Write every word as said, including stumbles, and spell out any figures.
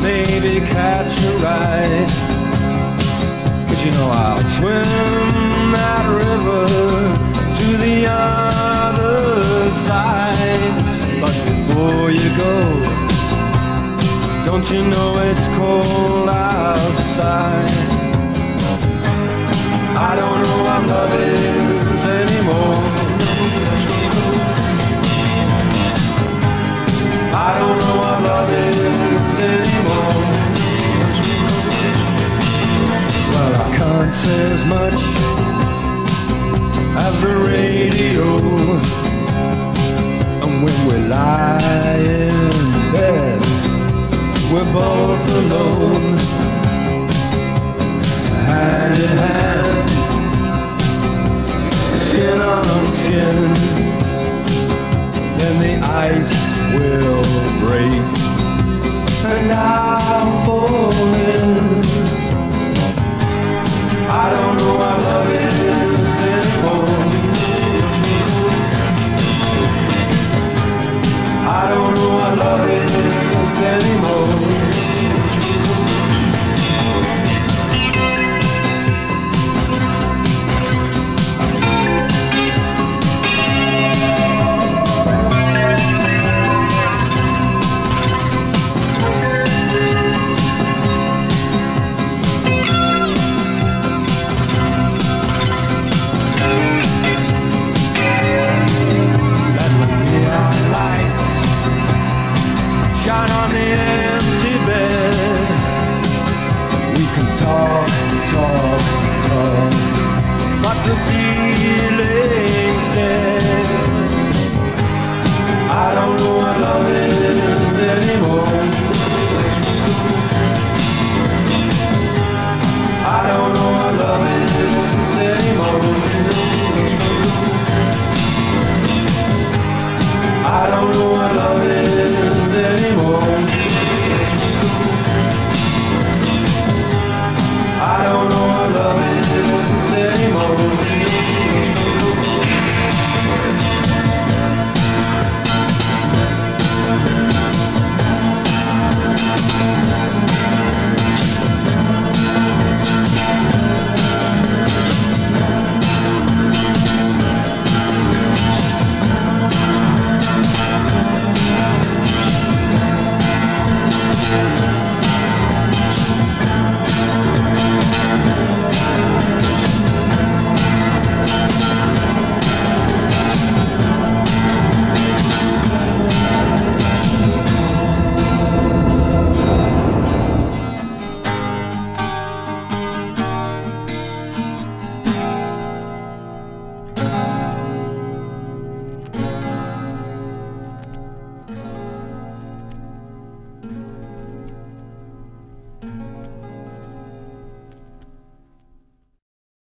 Maybe catch a ride, but you know I'll swim that river to the other side. But before you go, don't you know it's cold outside? I don't know what love is anymore. I don't know what love is anymore. Can't say as much as the radio, and when we lie in bed, we're both alone, hand in hand, skin on skin. Then the ice will break, and I'll fall in. I don't know what love is anymore. I don't know what love is anymore. I don't know.